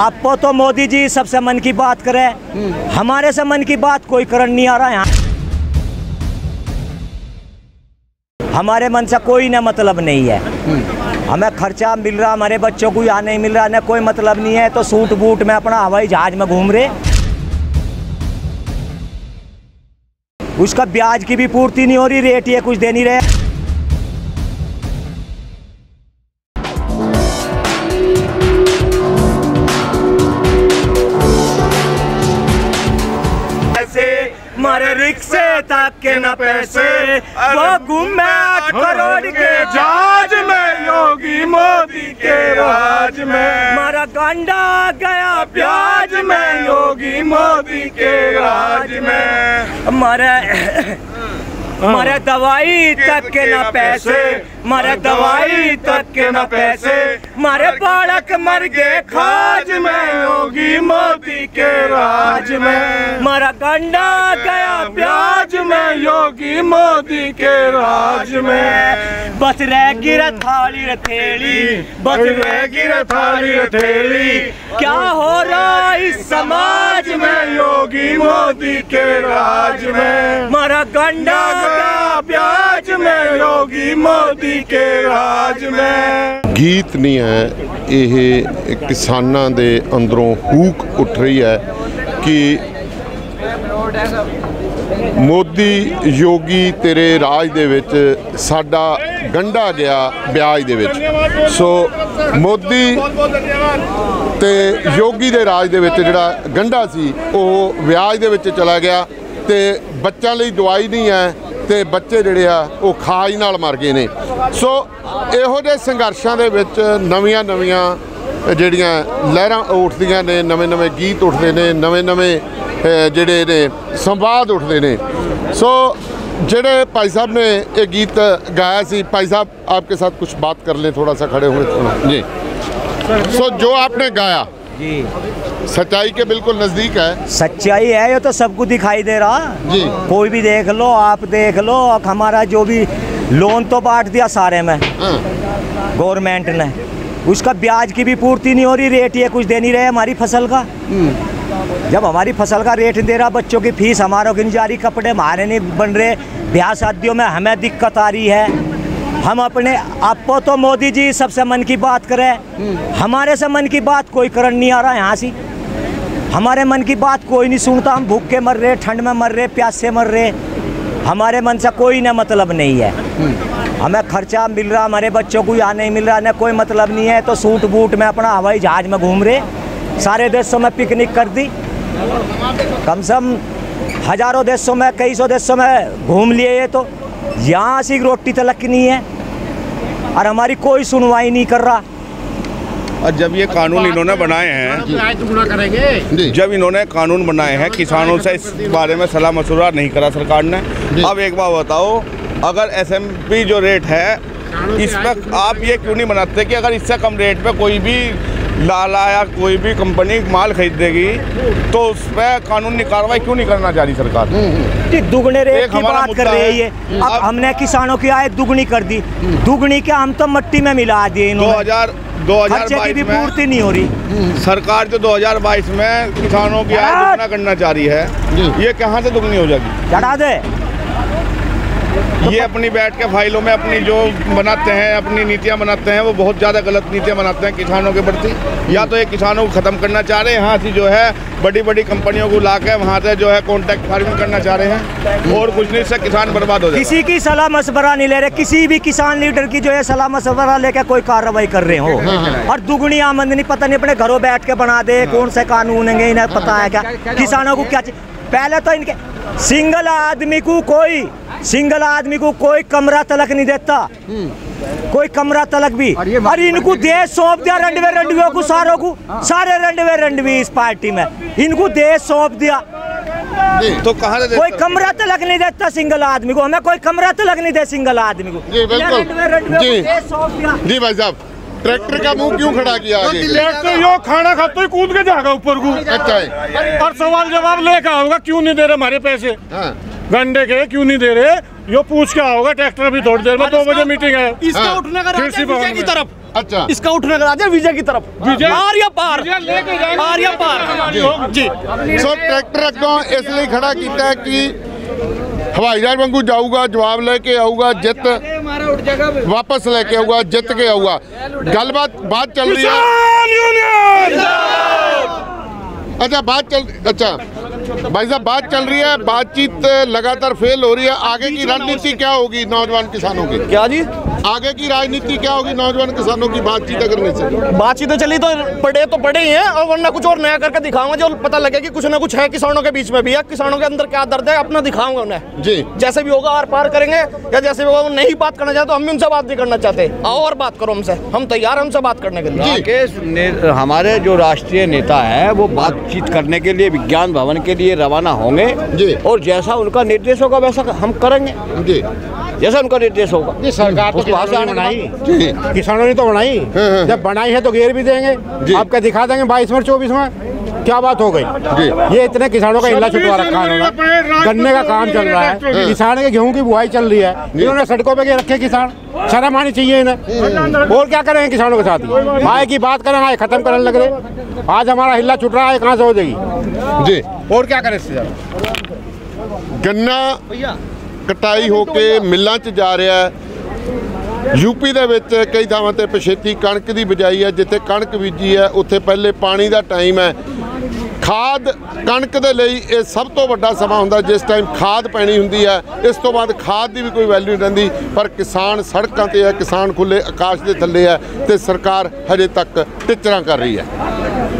आपको तो मोदी जी सबसे मन की बात करें, हमारे से मन की बात कोई करन नहीं आ रहा है। यहाँ हमारे मन से कोई ना मतलब नहीं है, हमें खर्चा मिल रहा, हमारे बच्चों को यहाँ नहीं मिल रहा, ना कोई मतलब नहीं है। तो सूट बूट में अपना हवाई जहाज में घूम रहे, उसका ब्याज की भी पूर्ति नहीं हो रही, रेट ये कुछ दे नहीं रहे। मारे रिक्शे तक के न पैसे वो घूमे 8 करोड़ के जहाज में, योगी मोदी के राज में मारा गांडा गया प्याज में, योगी मोदी के राज में मारे दवाई तक के ना पैसे, मारे दवाई तक के ना पैसे, मारे बालक मर गए खाज में, योगी मोदी के राज में मारा गंडा गया प्याज में, योगी मोदी के राज में बस रह गिरा थाली रथेली, बस रह गिरा थाली रथेली, क्या हो रहा इस समाज में, योगी मोदी के राज में मारा गंडा प्याज में, योगी मोदी के राज में। गीत नहीं है ये, किसानों के अंदरों हूक उठ रही है कि मोदी योगी तेरे राज दे विच साडा गंढा गया ब्याज दे विच। सो मोदी ते योगी दे राज दे विच जिहड़ा गंढा सी वह ब्याज दे विच चला गया, ते बच्चों लई दवाई नहीं है, ते बच्चे जिहड़े आ वो खाज नाल मर गए ने। सो इहो जे संघर्षां दे विच नवीआं नवीआं जिहड़ियां लहरां उठदियां ने, नवे गीत उठदे ने, नवे जिहड़े ने संवाद उठदे ने। सो जिहड़े भाई साहब ने ये गीत गाया सी, भाई साहब आपके साथ कुछ बात कर लें, थोड़ा सा खड़े हुए जी। सो जो आपने गाया जी सच्चाई के बिल्कुल नज़दीक है, सच्चाई है ये तो सबको दिखाई दे रहा जी, कोई भी देख लो, आप देख लो। हमारा जो भी लोन तो बांट दिया सारे में गवर्नमेंट ने, उसका ब्याज की भी पूर्ति नहीं हो रही, रेट ये कुछ दे नहीं रहे हमारी फसल का। जब हमारी फसल का रेट दे रहा, बच्चों की फीस हमारों की नहीं जा रही, कपड़े हमारे नहीं बन रहे, ब्याह शादियों में हमें दिक्कत आ रही है। हम अपने आपको तो मोदी जी सबसे मन की बात करें, हमारे से मन की बात कोई करन नहीं आ रहा है। यहाँ से हमारे मन की बात कोई नहीं सुनता, हम भूख के मर रहे, ठंड में मर रहे, प्यास से मर रहे, हमारे मन से कोई ना मतलब नहीं है। हमें खर्चा मिल रहा, हमारे बच्चों को यहाँ नहीं मिल रहा, ना कोई मतलब नहीं है। तो सूट बूट में अपना हवाई जहाज में घूम रहे, सारे देशों में पिकनिक कर दी, कम से कम हज़ारों देशों में, कई सौ देशों में घूम लिए। ये तो यहाँ से रोटी तलक नहीं है और हमारी कोई सुनवाई नहीं कर रहा। और जब ये कानून इन्होंने बनाए हैं, जब इन्होंने कानून बनाए हैं किसानों से इस बारे में सलाह मशवरा नहीं करा सरकार ने। अब एक बात बताओ, अगर SMP जो रेट है इस पर आप ये क्यों नहीं बनाते कि अगर इससे कम रेट पे कोई भी लाला या कोई भी कंपनी माल खरीदेगी तो उस पर कानूनी कार्रवाई क्यों नहीं करना चाह रही सरकार? दुगने रेट की बात कर रही है। अब हमने किसानों की आय दुगनी कर दी, दुगनी क्या हम तो मिट्टी में मिला दिए। 2022 में पूर्ति नहीं हो रही, सरकार जो 2022 में किसानों की आय दुगना करना चाह रही है, ये कहाँ से दुगनी हो जाएगी? चढ़ा दे ये अपनी बैठ के फाइलों में अपनी जो बनाते हैं, अपनी नीतियां बनाते हैं, वो बहुत ज़्यादा गलत नीतियां बनाते हैं किसानों के प्रति। या तो ये किसानों को ख़त्म करना चाह रहे हैं, यहाँ से जो है बड़ी बड़ी कंपनियों को ला के वहाँ से जो है कॉन्ट्रैक्ट फार्मिंग करना चाह रहे हैं, और कुछ नहीं, इससे किसान बर्बाद हो जाए। किसी की सलाह मशवरा नहीं ले रहे, किसी भी किसान लीडर की जो है सलाह मशवरा लेकर कोई कार्रवाई कर रहे हो। और दुगनी आमदनी पता नहीं अपने घरों बैठ के बना दे, कौन से कानून है इन्हें पता है क्या किसानों को? क्या पहले तो इनके सिंगल आदमी को कोई कमरा तलक नहीं देता, कोई कमरा तलक भी। अरे इनको देश सौंप दिया रंडवे को, सारों को, सारे रंडवे इस पार्टी में इनको देश सौंप दिया। तो कहा कोई कमरा तलक नहीं देता सिंगल आदमी को, हमें कोई कमरा तलक नहीं दे सिंगल आदमी को। जी भाई साहब, ट्रैक्टर का मुंह क्यों खड़ा किया? तो यो खाना खाते ही कूद के जाएगा ऊपर को। अच्छा है। और सवाल जवाब लेकर आओगे, क्यों नहीं दे रहे हमारे पैसे? हाँ। गंडे के क्यों नहीं दे रहे, यो पूछ के आओगे। ट्रैक्टर भी थोड़ी देर में 2 बजे मीटिंग है, इसका उठने का रास्ता बीजेपी की तरफ। अच्छा, इसका उठने का राजा विजय की तरफ, पार या पार, पार या पार जी। सो ट्रैक्टर अगों इसलिए खड़ा किया कि हवाई जहाज वांगू जाऊगा, जवाब लेके आऊगा, जित वापस लेके आऊगा, जित के आऊगा। गलबात बात चल रही है, अच्छा बात चल, अच्छा भाई साहब बात चल रही है, बातचीत लगातार फेल हो रही है। आगे की रणनीति क्या होगी नौजवान किसानों की? क्या जी? आगे की राजनीति क्या होगी नौजवान किसानों की? बातचीत अगर नहीं चली, बातचीत चली तो बड़े ही हैं, और वरना कुछ और नया करके दिखाऊंगा, जो पता लगे कि कुछ ना कुछ है किसानों के बीच में भी, या किसानों के अंदर क्या दर्द है अपना दिखाऊंगा उन्हें जी। जैसे भी होगा आर पार करेंगे, या जैसे भी होगा नहीं बात करना चाहते, हम भी उनसे बात नहीं करना चाहते, और बात करो हमसे, हम तैयार हैं हमसे बात करने के लिए। हमारे जो राष्ट्रीय नेता है वो बातचीत करने के लिए विज्ञान भवन के लिए रवाना होंगे, और जैसा उनका निर्देश होगा वैसा हम करेंगे जी, जैसा उनका निर्देश होगा। सरकार तो बनाई, किसानों ने तो बनाई, जब बनाई है तो घेर भी देंगे, आपका दिखा देंगे 22 मार्च 24 में। क्या बात हो गई ये, इतने किसानों का हिला छुटवा रखा है, गन्ने का काम चल रहा है, किसान के गेहूं की बुआई चल रही है, इन्होंने सड़कों पे रखे किसान, शर्म आनी चाहिए इन्हें। और क्या करेंगे किसानों के साथ? आय की बात करें, आय खत्म करने लग रहे, आज हमारा हिला छुट रहा है, कहाँ से हो जाएगी जी? और क्या करें इससे? गन्ना कटाई होके मिलों च जा रहा है, यूपी दे विच कई थावां ते पछेती कणक दी बिजाई है, जिथे कणक बीजी है उत्थे पहले पानी दा टाइम है, खाद कणक दे लई ये सब तो वड्डा समा हुंदा जिस टाइम खाद पैनी हुंदी है, इस तो बाद खाद दी भी कोई वैल्यू नहीं रहिंदी, पर किसान सड़कां ते है, किसान खुले आकाश दे थल्ले है, ते सरकार हजे तक टिचरां कर रही है।